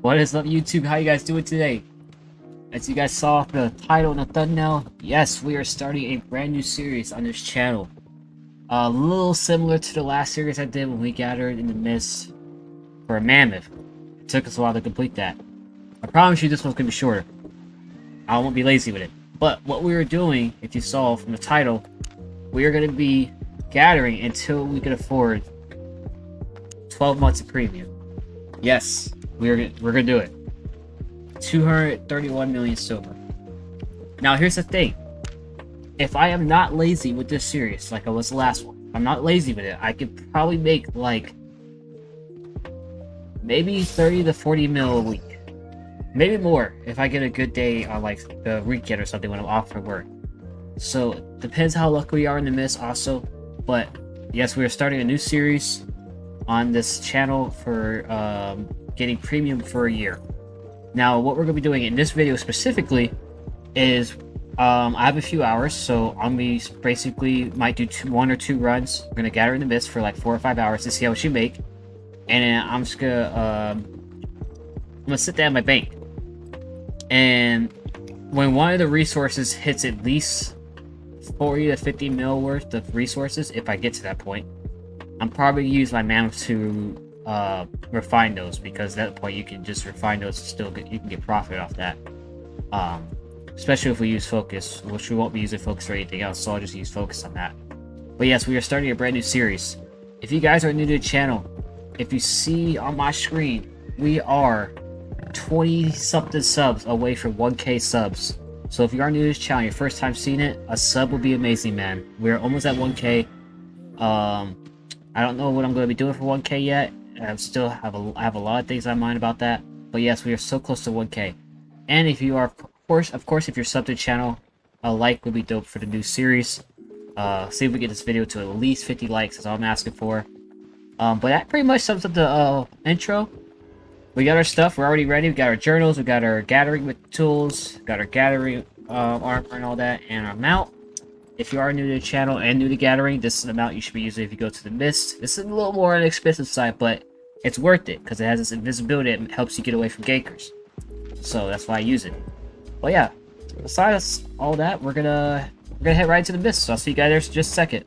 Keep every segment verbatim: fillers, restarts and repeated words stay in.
What is up, YouTube? How you guys doing today? As you guys saw the title and the thumbnail, yes, we are starting a brand new series on this channel. A little similar to the last series I did when we gathered in the mist for a mammoth. It took us a while to complete that. I promise you this one's gonna be shorter. I won't be lazy with it. But what we are doing, if you saw from the title, we are gonna be gathering until we can afford twelve months of premium. Yes, we're gonna we're gonna do it. two hundred thirty-one million silver. Now here's the thing. If I am not lazy with this series, like I was the last one, I'm not lazy with it, I could probably make like maybe thirty to forty mil a week. Maybe more if I get a good day on like the weekend or something when I'm off for work. So depends how lucky we are in the mist also. But yes, we are starting a new series on this channel for um, getting premium for a year. Now what we're gonna be doing in this video specifically is um, I have a few hours, so I'm gonna basically might do two, one or two runs. We're gonna gather in the mist for like four or five hours to see how much you make, and then I'm just gonna um, I'm gonna sit down at my bank, and when one of the resources hits at least forty to fifty mil worth of resources, if I get to that point, I'm probably gonna use my mammoth to uh, refine those, because at that point you can just refine those and still get, you can get profit off that. Um, especially if we use focus, which we won't be using focus for anything else, so I'll just use focus on that. But yes, we are starting a brand new series. If you guys are new to the channel, if you see on my screen, we are twenty something subs away from one K subs. So if you are new to this channel, your first time seeing it, a sub would be amazing, man. We're almost at one K. Um, I don't know what I'm going to be doing for one K yet. I still have a, I have a lot of things on mind about that. But yes, we are so close to one K. And if you are, of course, of course, if you're sub to the channel, a like would be dope for the new series. Uh, see if we get this video to at least fifty likes. That's all I'm asking for. Um, but that pretty much sums up the uh, intro. We got our stuff. We're already ready. We got our journals. We got our gathering with tools. Got our gathering uh, armor and all that, and our mount. If you are new to the channel and new to gathering, this is the amount you should be using if you go to the mist. This is a little more on the expensive side, but it's worth it because it has this invisibility and helps you get away from gankers. So that's why I use it. But yeah, besides all that, we're gonna we're gonna head right into the mist. So I'll see you guys there in just a second.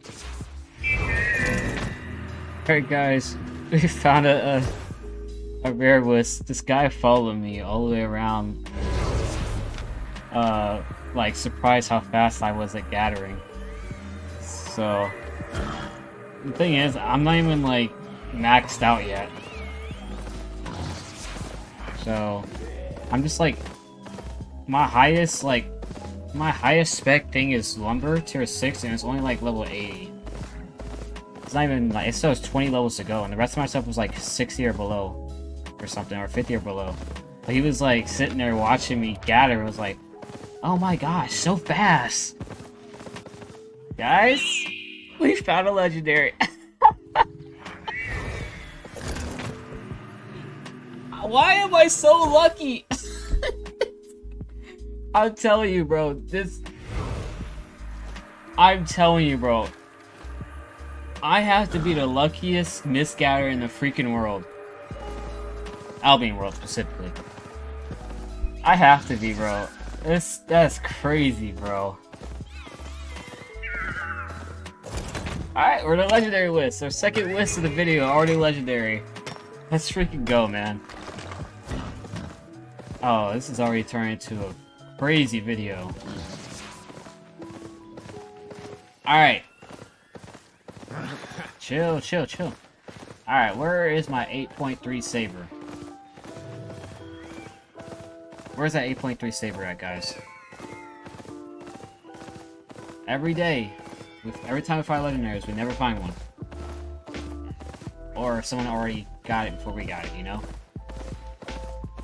Alright, guys, we found a, a a rare was this guy following me all the way around. Uh. Like, surprised how fast I was at gathering. So the thing is, I'm not even like maxed out yet, so I'm just like my highest like my highest spec thing is lumber tier six, and it's only like level eighty. It's not even like, it still has twenty levels to go, and the rest of my stuff was like sixty or below or something, or fifty or below. But he was like sitting there watching me gather and was like, oh my gosh, so fast! Guys, we found a legendary! Why am I so lucky? I'm telling you, bro, this... I'm telling you, bro. I have to be the luckiest mist gatherer in the freaking world. Albion world, specifically. I have to be, bro. That's, that's crazy, bro. Alright, we're the legendary whisk. Our second whisk of the video, already legendary. Let's freaking go, man. Oh, this is already turning into a crazy video. Alright. Chill, chill, chill. Alright, where is my eight point three saber? Where's that eight point three saber at, guys? Every day, with every time we find legendaries, we never find one. Or someone already got it before we got it, you know?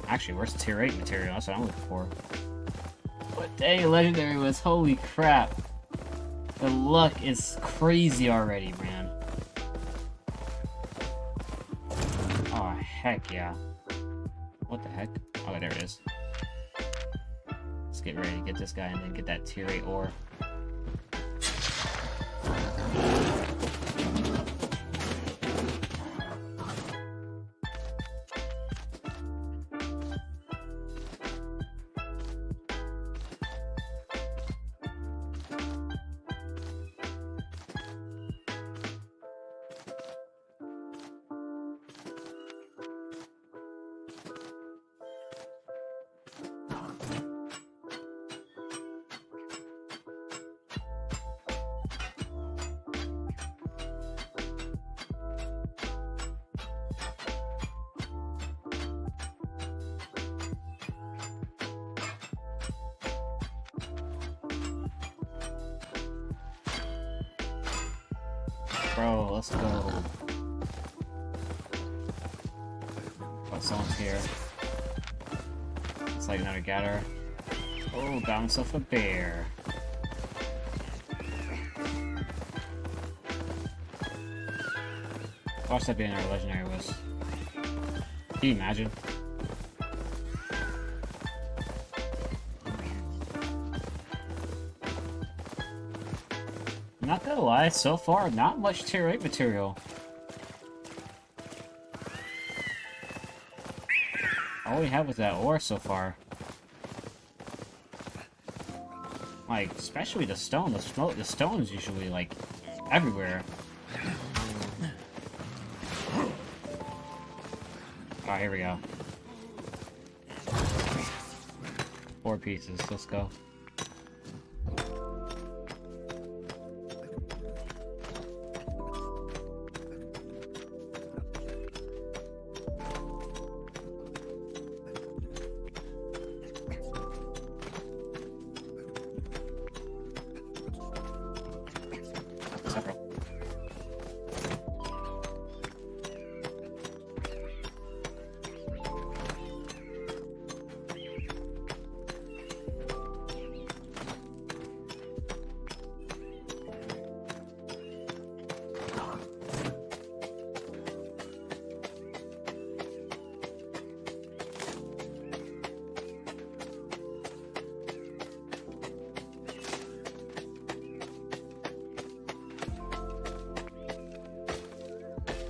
Actually, where's the tier eight material? That's what I'm looking for. What day legendary was? Holy crap. The luck is crazy already, man. Oh, heck yeah. What the heck? Oh, there it is. Let's get ready to get this guy and then get that tier eight ore. Bro, let's go. Oh, someone's here. It's like another gatherer. Oh, got himself a bear. Watch that being our legendary wish. Can you imagine? Not gonna lie, so far, not much tier eight material. All we have is that ore so far. Like, especially the stone, the, smoke, the stone is usually, like, everywhere. Alright, here we go. Four pieces, let's go.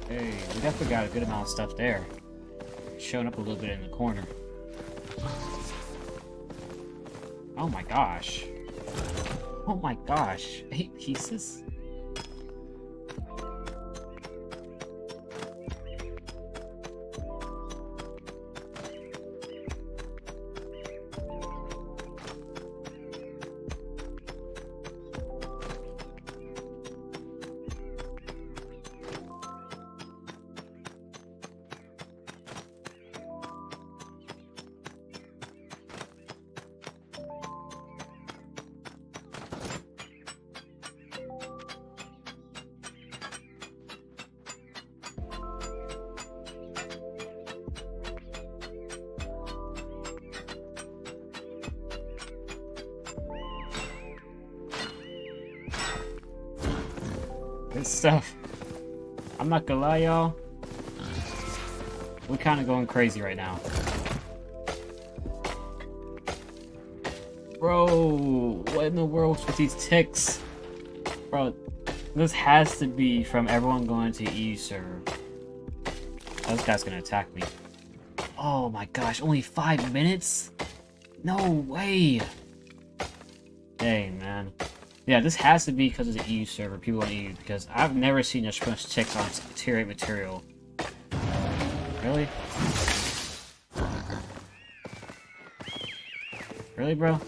Hey, we definitely got a good amount of stuff there. Showing up a little bit in the corner. Oh my gosh. Oh my gosh. Eight pieces? Stuff. I'm not gonna lie, y'all. We're kind of going crazy right now. Bro, what in the world with these ticks? Bro, this has to be from everyone going to E U server. Oh, this guy's gonna attack me. Oh my gosh, only five minutes? No way. Dang, man. Yeah, this has to be because of the E U server, people on E U, because I've never seen as much ticks on tier eight material. Really? Really, bro?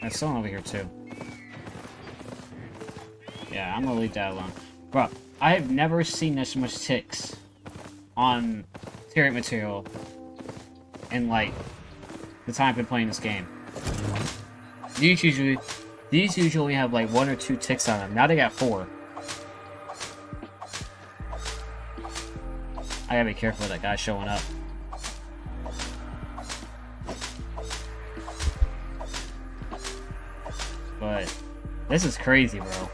There's someone over here, too. Yeah, I'm gonna leave that alone. Bro, I have never seen as much ticks on tier eight material in, like, the time I've been playing this game. These usually, these usually have like one or two ticks on them. Now they got four. I gotta be careful with that guy showing up. But this is crazy, bro.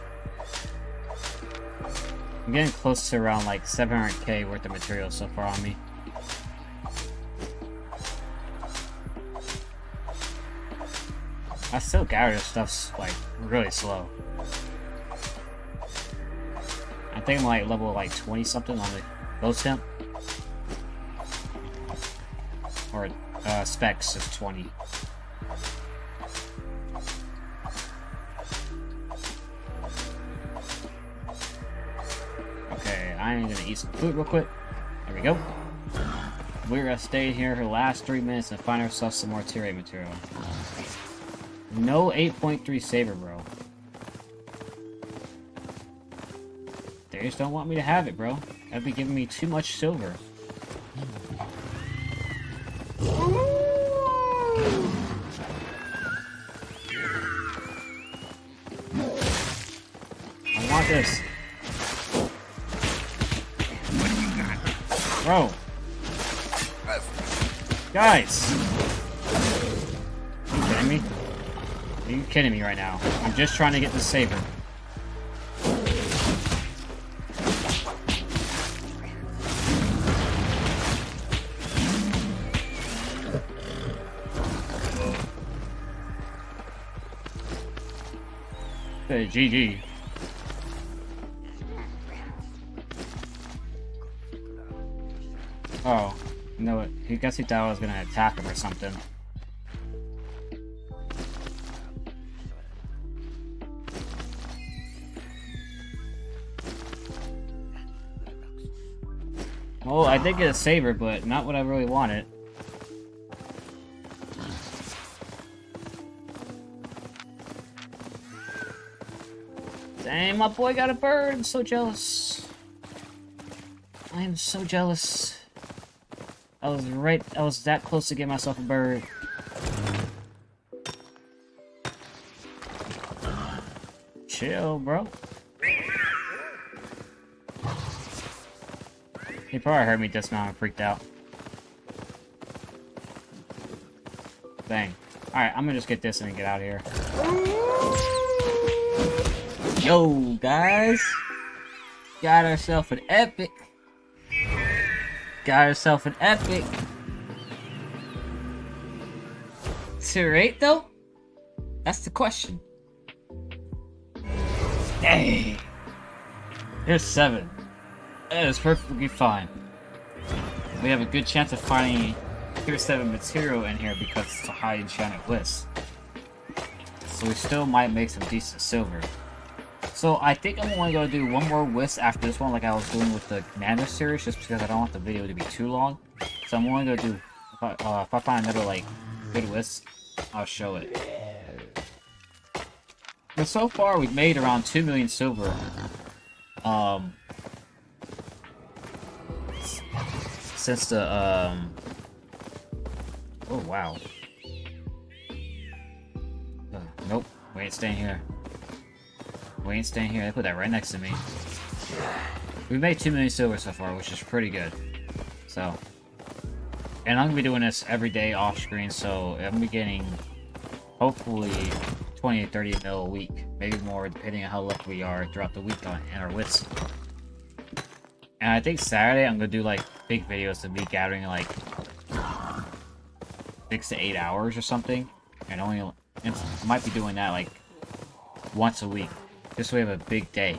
I'm getting close to around like seven hundred K worth of material so far on me. I still gather stuff's like really slow. I think I'm like level like twenty something on the ghost temp. Or uh, specs is twenty. Okay, I'm gonna eat some food real quick. There we go. We're gonna stay here for the last three minutes and find ourselves some more tier eight material. No eight point three saver, bro. They just don't want me to have it, bro. That'd be giving me too much silver. Marcus. What do you got? Bro. Guys. Are you kidding me? Are you kidding me right now? I'm just trying to get this saber. Hey, G G. Oh, you know what? I guess he thought I was gonna attack him or something. Well, I did get a saber, but not what I really wanted. Dang, my boy got a bird. I'm so jealous. I am so jealous. I was right, I was that close to getting myself a bird. Chill, bro. He probably heard me just now and freaked out. Dang. Alright, I'm gonna just get this and get out of here. Yo, guys, got ourselves an epic. Got ourselves an epic. To rate though? That's the question. Dang. Here's seven. That is perfectly fine. We have a good chance of finding tier seven material in here because it's a high enchanted list. So we still might make some decent silver. So I think I'm going to go do one more whisk after this one, like I was doing with the Commander series, just because I don't want the video to be too long. So I'm going to go do, if I, uh, if I find another like good whisk, I'll show it. But so far we've made around two million silver. Um, since the um, oh wow, uh, nope, we ain't staying here. We ain't staying here. They put that right next to me. We've made two million silver so far, which is pretty good. So, and I'm gonna be doing this every day off screen, so I'm gonna be getting hopefully twenty to thirty mil a week, maybe more, depending on how lucky we are throughout the week on our wits. And I think Saturday I'm gonna do like big videos to be gathering like six to eight hours or something, and only and I might be doing that like once a week. This way we have a big day.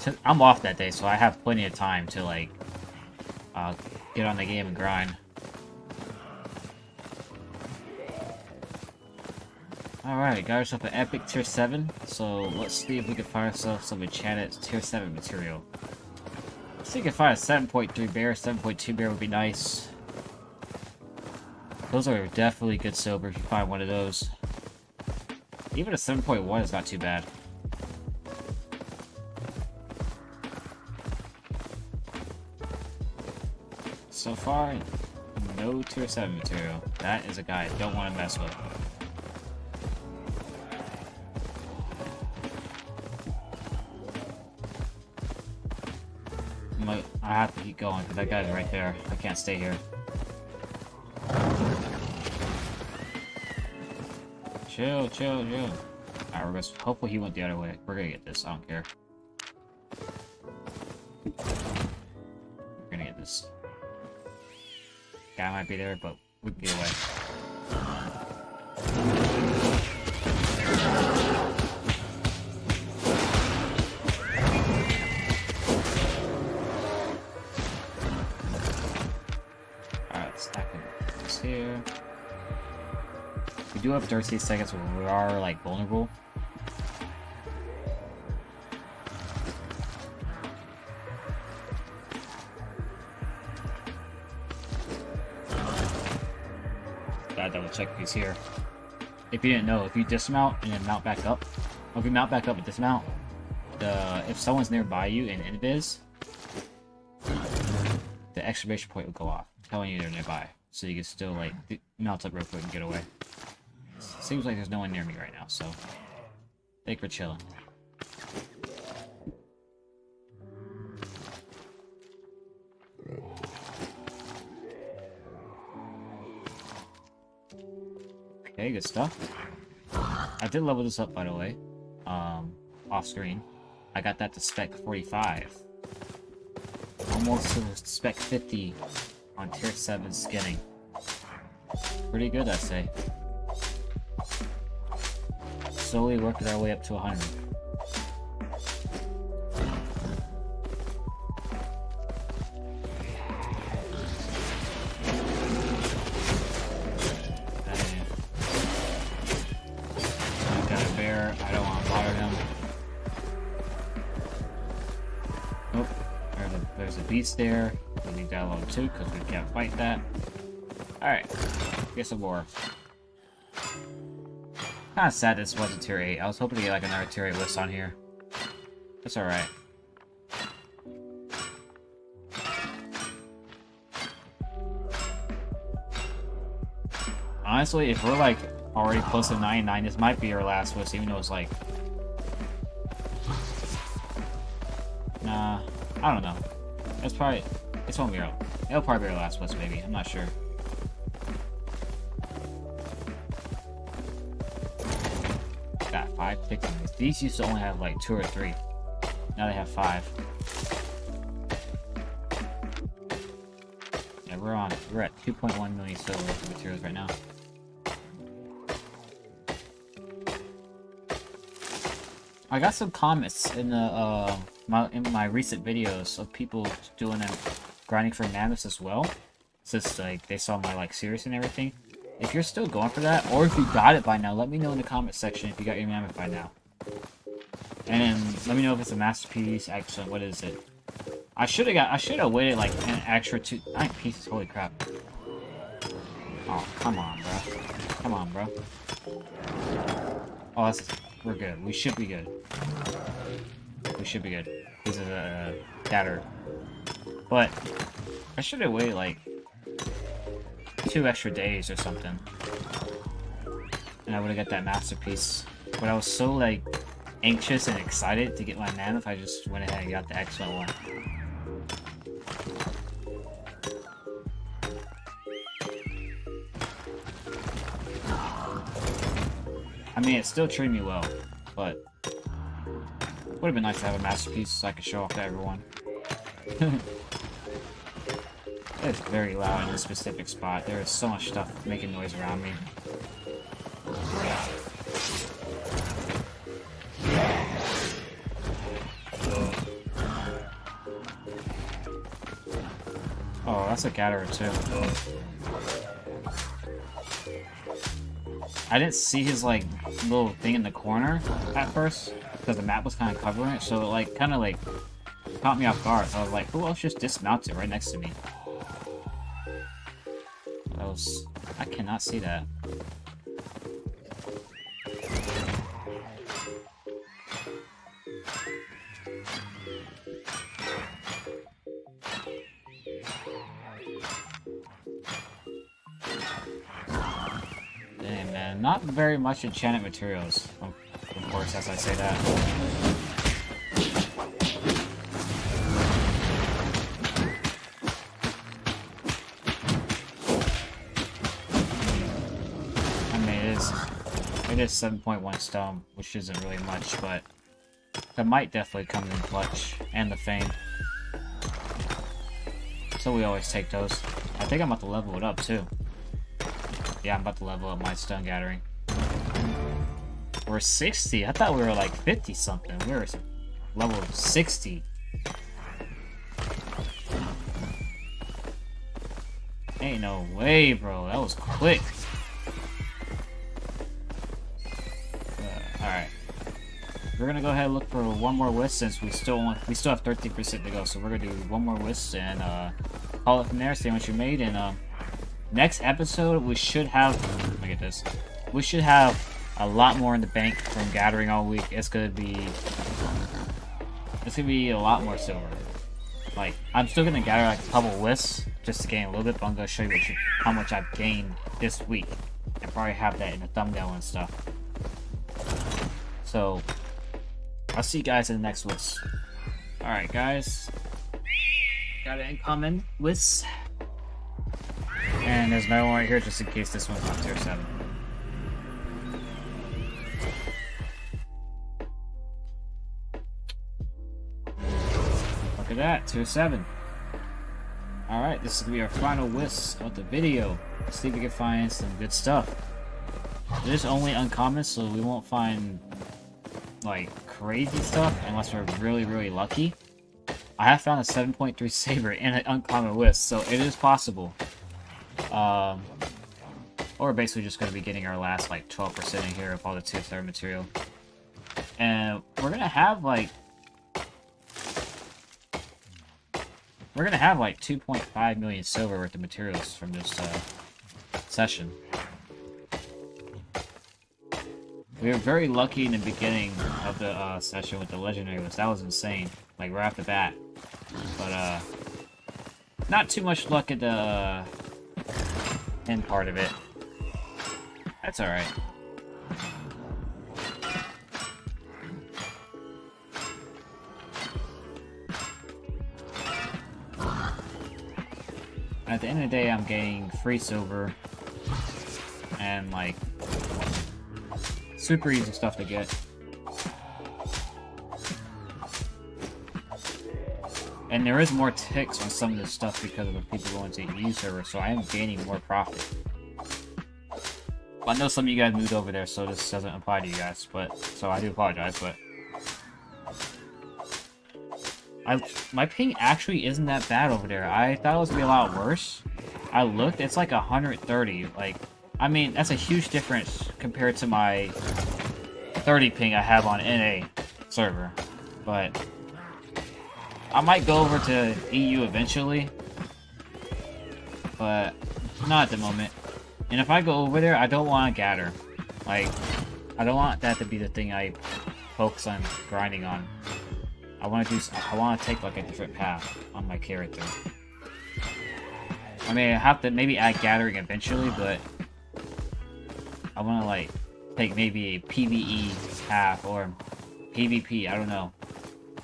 So I'm off that day, so I have plenty of time to like uh, get on the game and grind. Alright, got ourselves an epic tier seven. So let's see if we can find ourselves some enchanted tier seven material. Let's see if we can find a seven point three bear, seven point two bear would be nice. Those are definitely good silver if you find one of those. Even a seven point one is not too bad. So far, no tier seven material. That is a guy I don't want to mess with. I have to keep going because that guy's right there. I can't stay here. Chill, chill, chill. Alright, we're gonna, hopefully he went the other way. We're gonna get this, I don't care. We're gonna get this. Guy might be there, but we can get away. Alright, stacking this here. We do have thirty seconds where we are like vulnerable. Gotta double check if he's here. If you didn't know, if you dismount and then mount back up, or if you mount back up and dismount, the if someone's nearby you in invis, the exclamation point will go off, telling you they're nearby, so you can still like mount up real quick and get away. Seems like there's no one near me right now, so I think we're chilling. Okay, good stuff. I did level this up, by the way, um, off screen. I got that to spec forty-five. Almost to spec fifty on tier seven skinning. Pretty good, I say. Slowly working our way up to one hundred. There. We need that alone too, because we can't fight that. Alright, get some more. Kind of sad this wasn't tier eight. I was hoping to get like another tier eight list on here. That's alright. Honestly, if we're like already close to ninety-nine, this might be our last list, even though it's like... Nah, I don't know. That's probably, it's one mural. It'll probably be our last list, maybe. I'm not sure. Got five ticks on these. These used to only have like two or three. Now they have five. Yeah, we're on, we're at two point one million silver worth of materials right now. I got some comments in the, uh, My, in my recent videos of people doing them, grinding for mammoths as well, since like they saw my like series and everything. If you're still going for that, or if you got it by now, let me know in the comment section if you got your mammoth by now, and let me know if it's a masterpiece. Actually, what is it? I should have got. I should have waited like an extra two nine pieces. Holy crap! Oh come on, bro! Come on, bro! Oh, that's, we're good. We should be good. We should be good. This is a uh, dagger. But I should have waited like two extra days or something, and I would have got that masterpiece. But I was so like anxious and excited to get my mammoth, I just went ahead and got the excellent one. I mean, it still treated me well, but. Would have been nice to have a masterpiece so I could show off to everyone. It's very loud in this specific spot. There is so much stuff making noise around me. Yeah. Oh, that's a gatherer too. I didn't see his like little thing in the corner at first, because the map was kind of covering it, so it like kind of like caught me off guard. So I was like, who else just dismounted right next to me? That was... I cannot see that. Dang, man. Not very much enchanted materials. I'm Of course, as I say that. I mean, it is, it is seven point one stone, which isn't really much, but that might definitely come in clutch, and the fame. So we always take those. I think I'm about to level it up, too. Yeah, I'm about to level up my stone gathering. We're sixty. I thought we were like fifty something. We were level sixty. Ain't no way, bro. That was quick. Uh, Alright. We're gonna go ahead and look for one more list, since we still want, we still have thirteen percent to go. So we're gonna do one more list and uh, call it from there, see what you made. And um, next episode, we should have. Look at this. We should have a lot more in the bank from gathering all week. It's gonna be, it's gonna be a lot more silver. Like, I'm still gonna gather like a couple lists just to gain a little bit, but I'm gonna show you, what you how much I've gained this week. I probably have that in the thumbnail and stuff. So, I'll see you guys in the next list. All right, guys, got an incoming list, and there's another one right here just in case this one's on tier seven. that, tier seven. Alright, this is going to be our final list of the video. Let's see if we can find some good stuff. There's only uncommon, so we won't find, like, crazy stuff unless we're really, really lucky. I have found a seven point three saber in an uncommon list, so it is possible. Um, or basically just going to be getting our last, like, twelve percent in here of all the tier three material. And we're going to have, like... We're going to have like two point five million silver worth of materials from this uh, session. We were very lucky in the beginning of the uh, session with the legendary list. That was insane, like right off the bat. But uh, not too much luck at the uh, end part of it. That's alright. At the end of the day, I'm getting free silver and like super easy stuff to get. And there is more ticks on some of this stuff because of the people going to the E U server, so I am gaining more profit. Well, I know some of you guys moved over there, so this doesn't apply to you guys, but so I do apologize, but I, my ping actually isn't that bad over there. I thought it was gonna be a lot worse. I looked, it's like one hundred thirty. Like, I mean, that's a huge difference compared to my thirty ping I have on N A server. But I might go over to E U eventually, but not at the moment. And if I go over there, I don't want to gather. Like, I don't want that to be the thing I focus on grinding on. I want to do. I want to take like a different path on my character. I mean, I have to maybe add gathering eventually, but I want to like take maybe a PvE path or PvP. I don't know,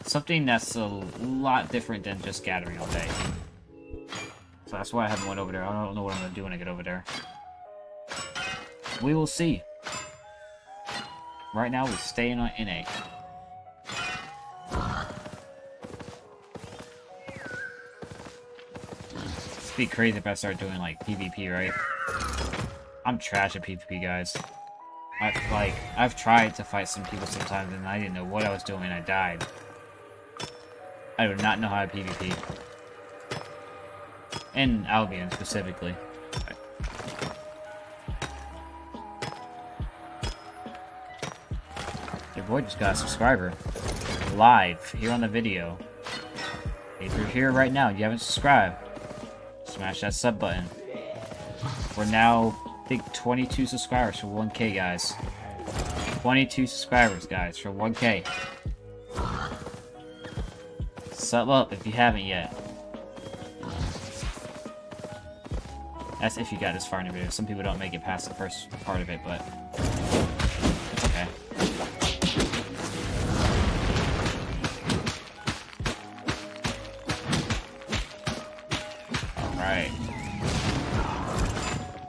something that's a lot different than just gathering all day. So that's why I haven't went over there. I don't know what I'm gonna do when I get over there. We will see. Right now, we're staying on N A. It'd be crazy if I start doing like PvP, right? I'm trash at PvP, guys. I, like, I've tried to fight some people sometimes and I didn't know what I was doing and I died. I do not know how to PvP. In Albion, specifically. Your boy just got a subscriber. Live, here on the video. If you're here right now and you haven't subscribed, smash that sub button. We're now, I think, twenty-two subscribers for one K, guys. twenty-two subscribers, guys, for one K. Sub up if you haven't yet. That's if you got this far in the video. Some people don't make it past the first part of it, but it's okay.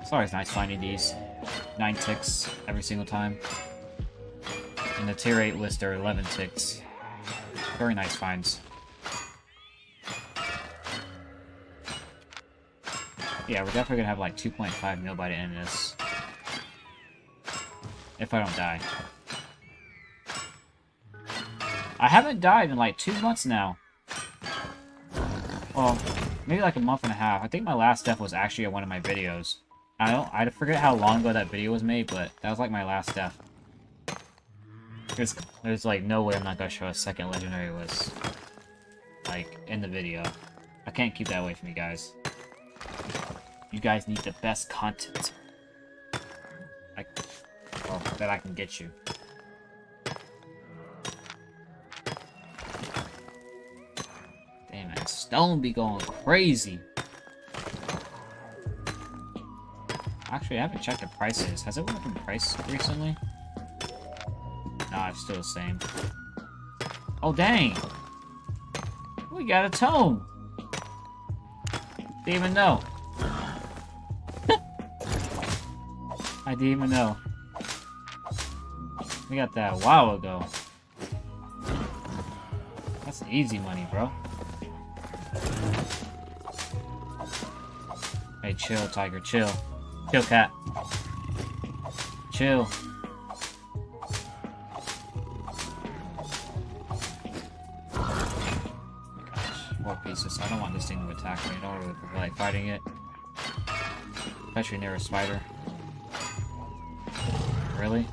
It's always nice finding these nine ticks every single time. In the tier eight list, there are eleven ticks. Very nice finds. Yeah, we're definitely gonna have like two point five mil by the end of this. If I don't die. I haven't died in like two months now. Well, maybe like a month and a half. I think my last death was actually on one of my videos. I don't- I forget how long ago that video was made, but that was like my last death. There's, there's like no way I'm not gonna show a second legendary list, like, in the video. I can't keep that away from you guys. You guys need the best content. I, well, that I can get you. Damn it, Stone be going crazy! Actually, I haven't checked the prices. Has it went up in price recently? Nah, it's still the same. Oh, dang! We got a tome! Didn't even know. I didn't even know. We got that a while ago. That's easy money, bro. Hey, chill, tiger, chill. Chill, cat. Chill. More pieces. I don't want this thing to attack me. I don't really like fighting it. Especially near a spider. Really?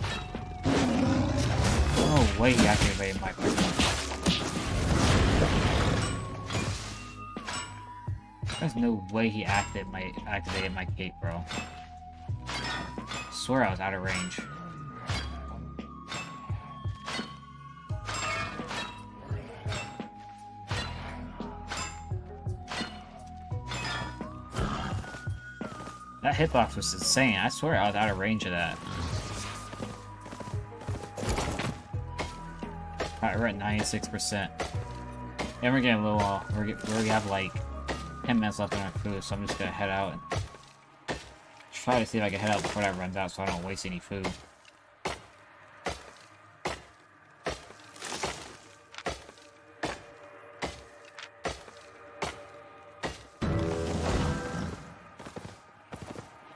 No way he activated my cape. There's no way he activated my activated my cape, bro. I swear I was out of range. That hitbox was insane. I swear I was out of range of that. Alright, we're at ninety-six percent. And we're getting a little off. We're get, we have like ten minutes left on our food, so I'm just gonna head out and try to see if I can head out before that runs out so I don't waste any food.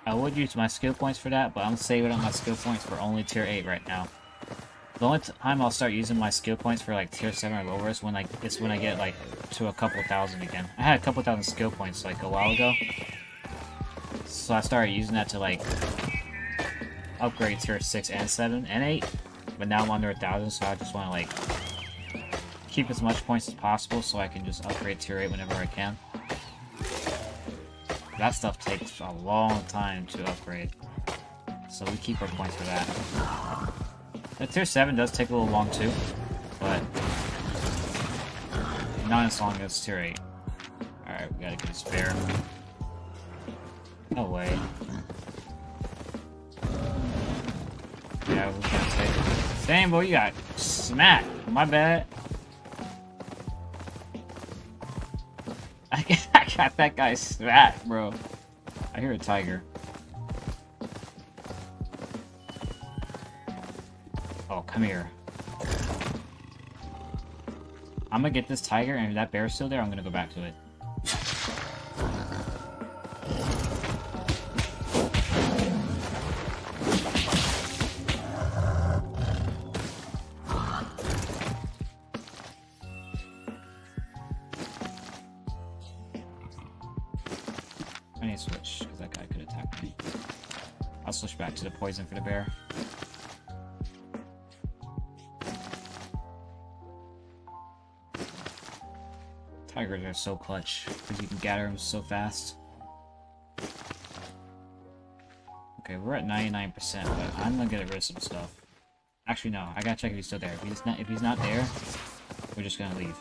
I would use my skill points for that, but I'm saving up my skill points for only tier eight right now. The only time I'll start using my skill points for like tier seven or lower is when, like, it's when I get like to a couple thousand again. I had a couple thousand skill points like a while ago, so I started using that to like upgrade tier six and seven and eight, but now I'm under a thousand, so I just want to like keep as much points as possible so I can just upgrade tier eight whenever I can. That stuff takes a long time to upgrade, so we keep our points for that. The tier seven does take a little long too, but not as long as tier eight. Alright, we gotta get a spare. No way. Yeah, we can't take it. Dang, boy, you got smacked. My bad. I can't. God, that guy's smacked, bro. I hear a tiger. Oh, come here. I'm gonna get this tiger, and if that bear's still there, I'm gonna go back to it. Poison for the bear. Tigers are so clutch because you can gather them so fast. Okay, we're at ninety-nine percent, but I'm gonna get rid of some stuff. Actually, no, I gotta check if he's still there. If he's not, if he's not there, we're just gonna leave.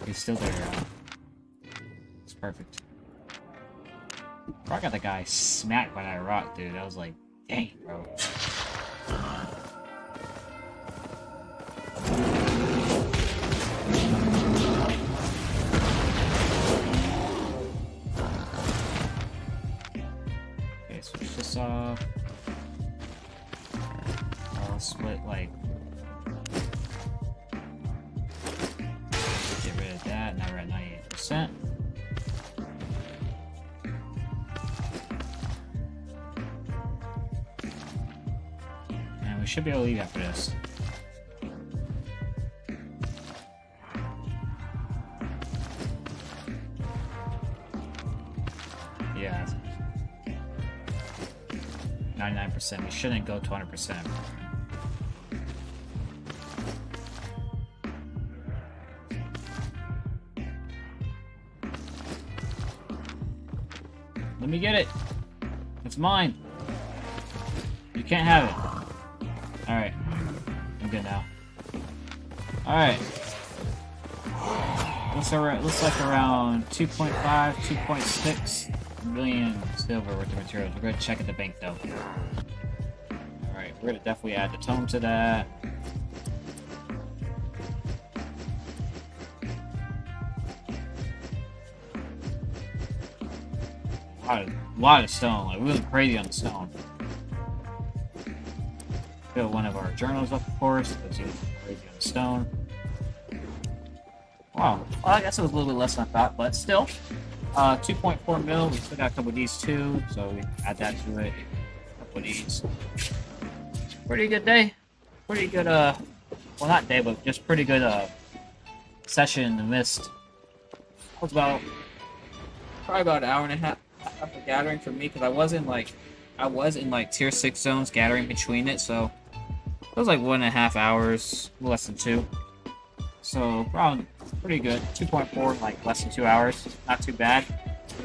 If he's still there. It's perfect. Bro, I got the guy smacked by that rock, dude. I was like, dang, bro. Okay, switch this off. I'll split, like... get rid of that, now we're at ninety-eight percent. Should be able to leave after this. Yeah. ninety-nine percent. We shouldn't go to one hundred percent. Let me get it. It's mine. You can't have it. Alright, I'm good now. Alright. Looks like around two point five, two point six million silver worth of materials. We're going to check at the bank though. Alright, we're going to definitely add the tome to that. A lot of, lot of stone, like we went crazy on the stone. One of our journals up, of course, because you crazy on the stone. Wow. Well, I guess it was a little bit less than I thought, but still. Uh, two point four mil, we still got a couple of these too, so we add that to it. A couple of these. Pretty good day. Pretty good, uh, well, not day, but just pretty good, uh, session in the mist. It was about, probably about an hour and a half after gathering for me, because I was in, like, I was in, like, tier six zones gathering between it, so it was, like, one and a half hours, less than two. So, probably pretty good. two point four, like, less than two hours. Not too bad.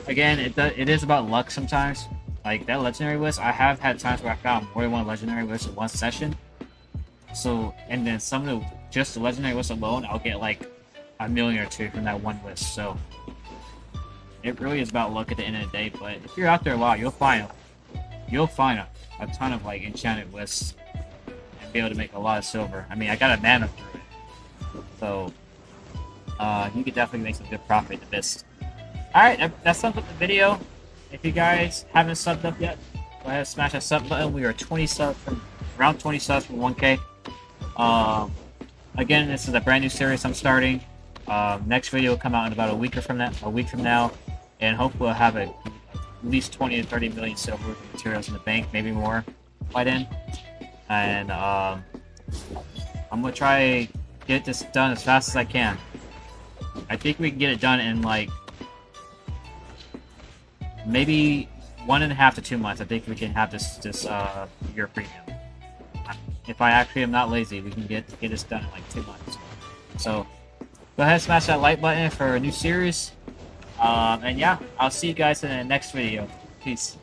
Again, it does, it is about luck sometimes. Like, that legendary list, I have had times where I found more than one legendary list in one session. So, and then some of the, just the legendary list alone, I'll get, like, a million or two from that one list. So, it really is about luck at the end of the day. But if you're out there a lot, you'll find, you'll find a, a ton of, like, enchanted lists and be able to make a lot of silver. I mean, I got a mana through it. So, uh, you could definitely make some good profit in the mist. Alright, that, that sums up the video. If you guys haven't subbed up yet, go ahead and smash that sub button. We are twenty subs from, around twenty subs from one K. Um, again, this is a brand new series I'm starting. Um, next video will come out in about a week or from that, a week from now, and hopefully we'll have a, at least twenty to thirty million silver worth of materials in the bank, maybe more by then. And um, I'm gonna try. Get this done as fast as I can. I think we can get it done in like maybe one and a half to two months. I think we can have this this uh, year premium. If I actually am not lazy, we can get get this done in like two months. So go ahead and smash that like button for a new series. Um, and yeah, I'll see you guys in the next video. Peace.